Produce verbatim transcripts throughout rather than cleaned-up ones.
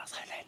that silent.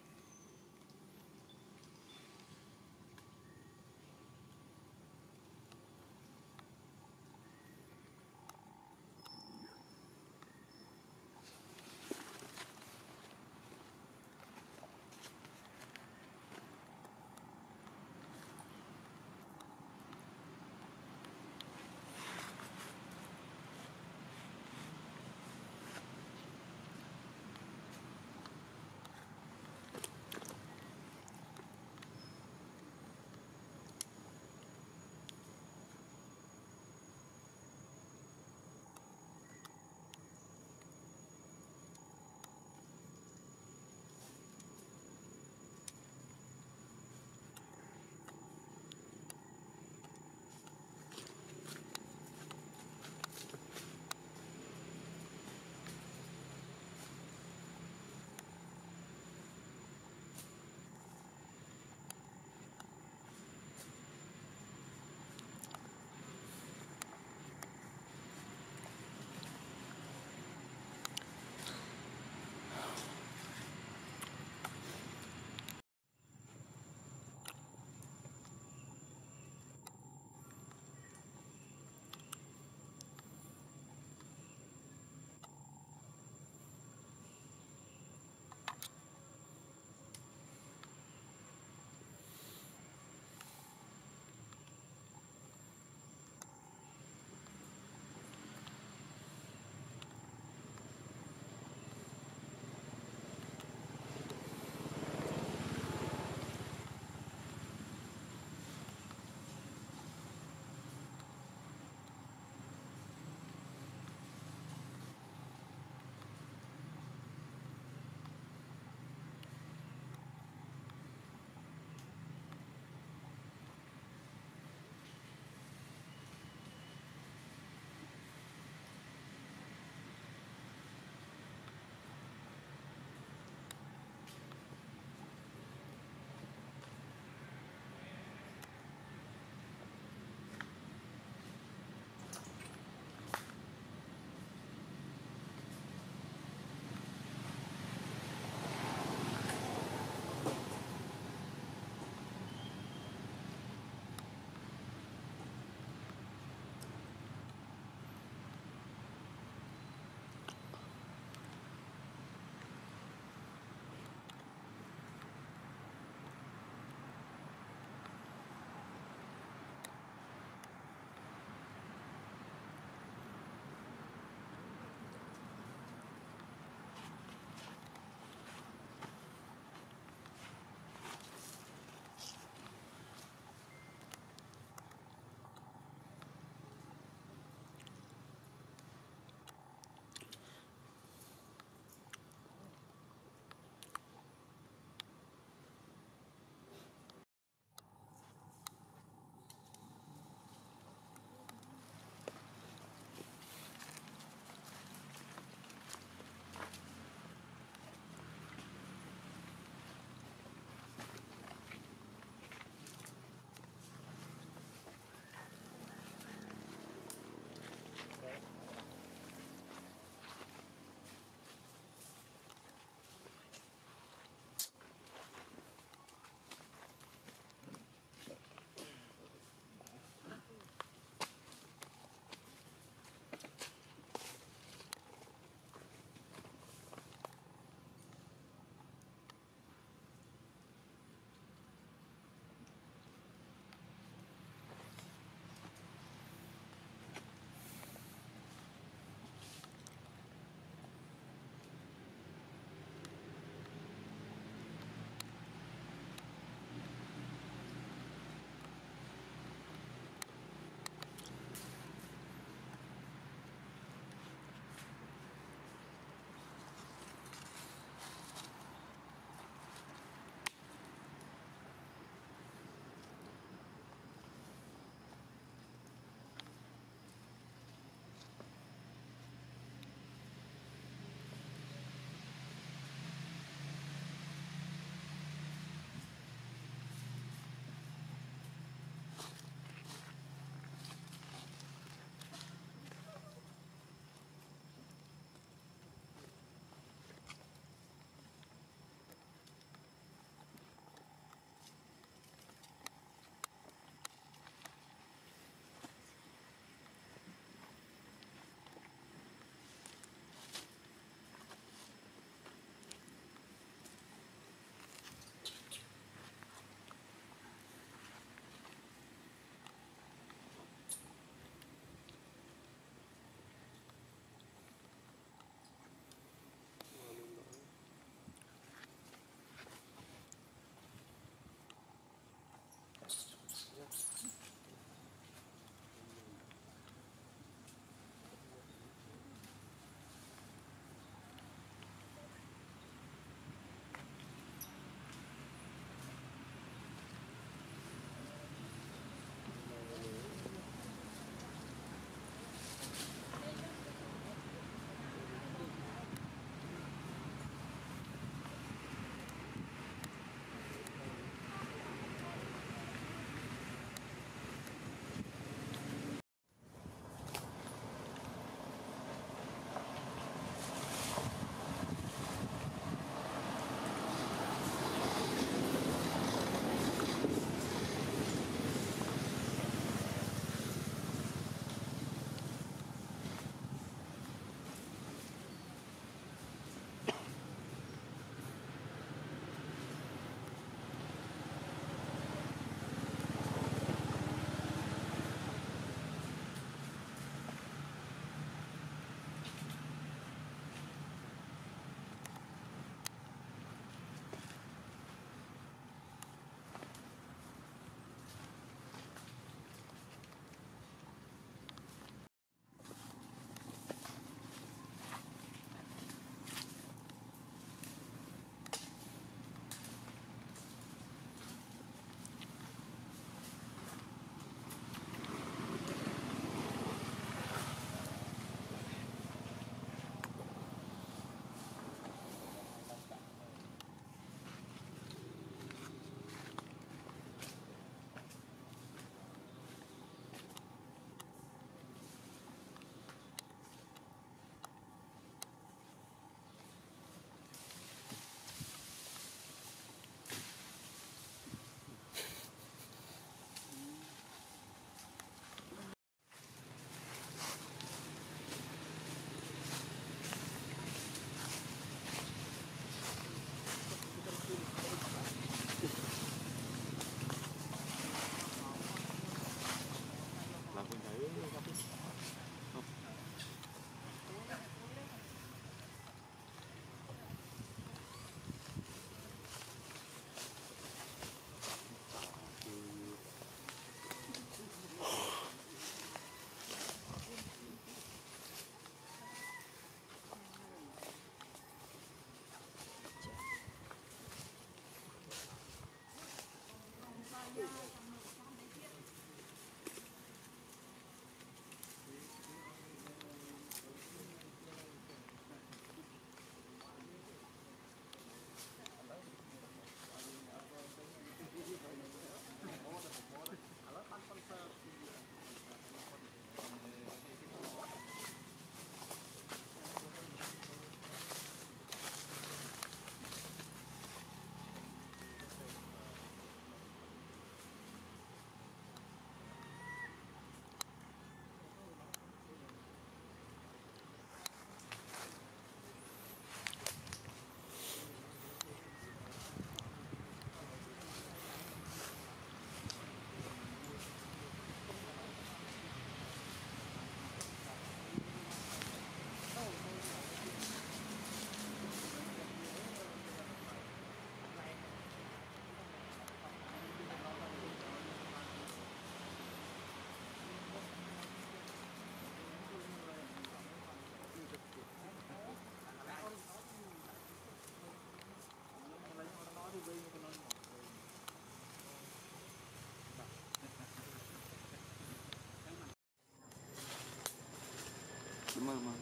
tomar más.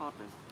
Happen.